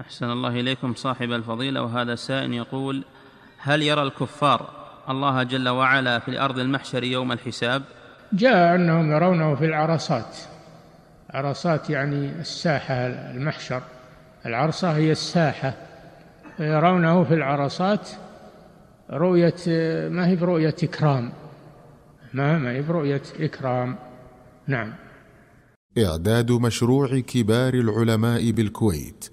أحسن الله إليكم صاحب الفضيلة. وهذا سائل يقول: هل يرى الكفار الله جل وعلا في الأرض المحشر يوم الحساب؟ جاء أنهم يرونه في العرصات، عرصات يعني الساحة، المحشر العرصة هي الساحة، يرونه في العرصات رؤية، ما هي برؤية إكرام، ما هي برؤية إكرام. نعم. إعداد مشروع كبار العلماء بالكويت